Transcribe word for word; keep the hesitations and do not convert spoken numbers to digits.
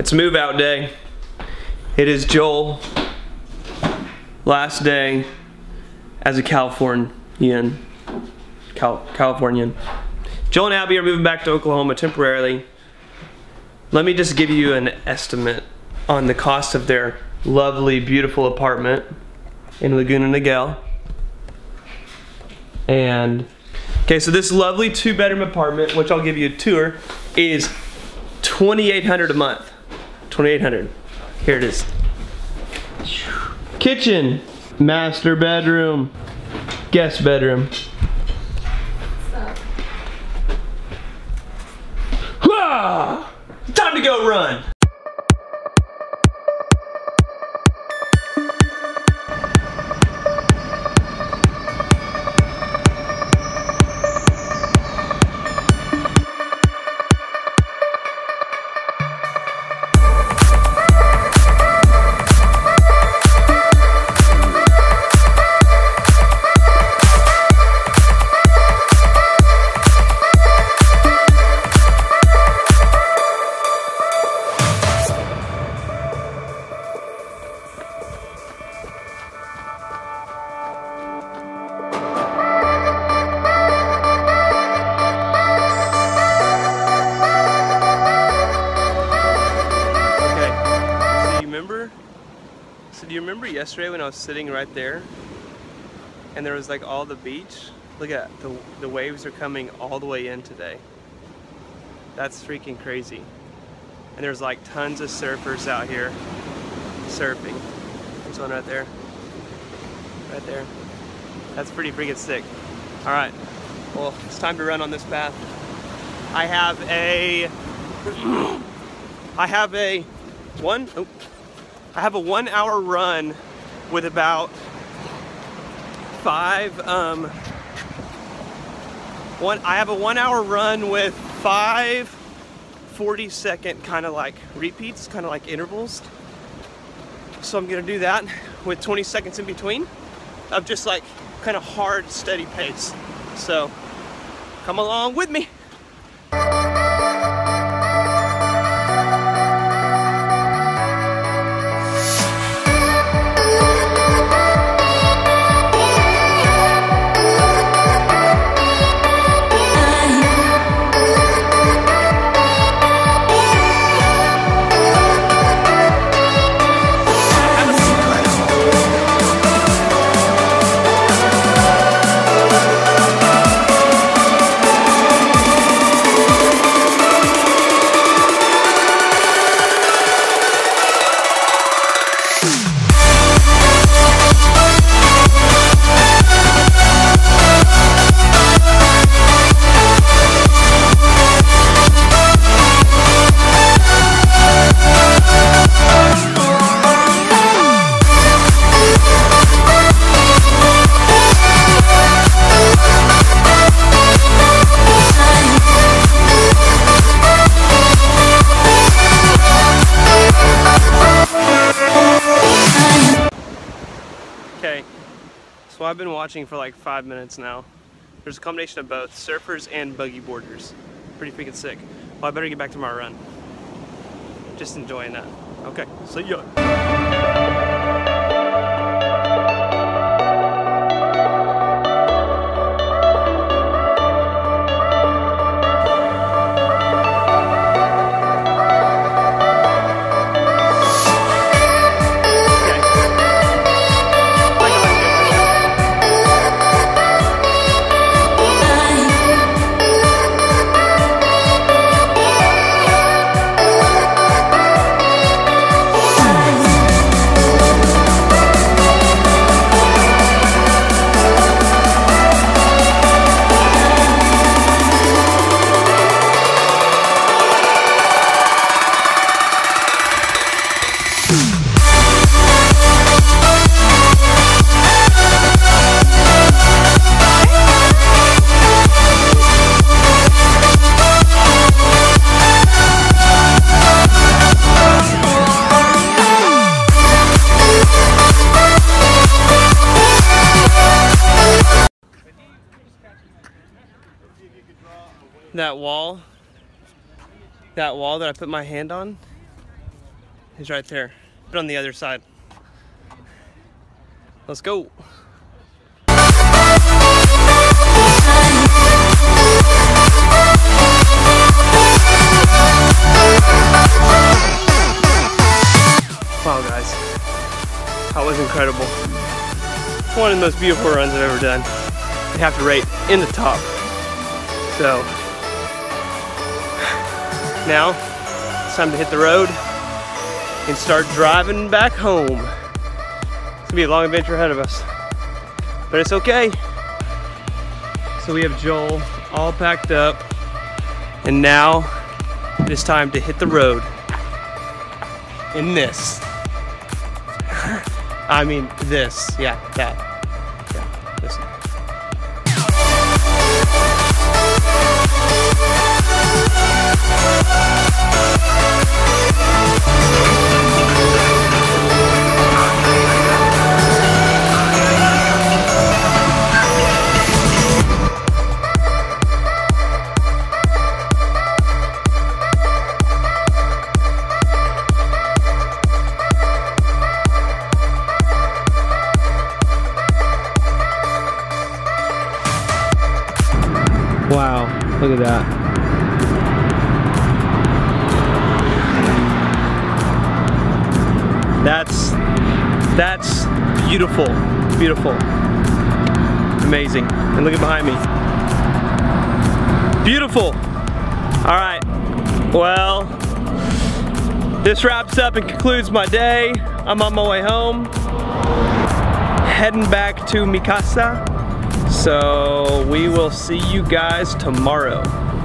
It's move out day. It is Joel, last day as a Californian. Cal Californian. Joel and Abby are moving back to Oklahoma temporarily. Let me just give you an estimate on the cost of their lovely, beautiful apartment in Laguna Niguel. And, okay, so this lovely two bedroom apartment, which I'll give you a tour, is twenty-eight hundred dollars a month. twenty-eight hundred dollars. Here it is. Kitchen, master bedroom, guest bedroom. Whoa! Time to go run. Do you remember yesterday when I was sitting right there and there was like all the beach? Look at the, the waves are coming all the way in today. That's freaking crazy. And there's like tons of surfers out here surfing. There's one right there. Right there. That's pretty freaking sick. All right. Well, it's time to run on this path. I have a... I have a... One... Oh. I have a one hour run with about five, um, one, I have a one hour run with five forty second kind of like repeats, kind of like intervals. So I'm gonna do that with twenty seconds in between of just like kind of hard, steady pace. So come along with me. So I've been watching for like five minutes now. There's a combination of both surfers and buggy boarders. Pretty freaking sick. Well, I better get back to my run. Just enjoying that. Okay, see ya. That wall, that wall that I put my hand on, is right there, but on the other side. Let's go. Wow, guys, that was incredible. It's one of the most beautiful runs I've ever done. I have to rate in the top. So now it's time to hit the road and start driving back home. It's gonna be a long adventure ahead of us, but it's okay. So we have Joel all packed up, and now it is time to hit the road in this. I mean this, yeah, that, yeah, this. Wow, look at that. That's, that's beautiful, beautiful, amazing. And look at behind me. Beautiful. All right, well, this wraps up and concludes my day. I'm on my way home, heading back to mi casa. So we will see you guys tomorrow.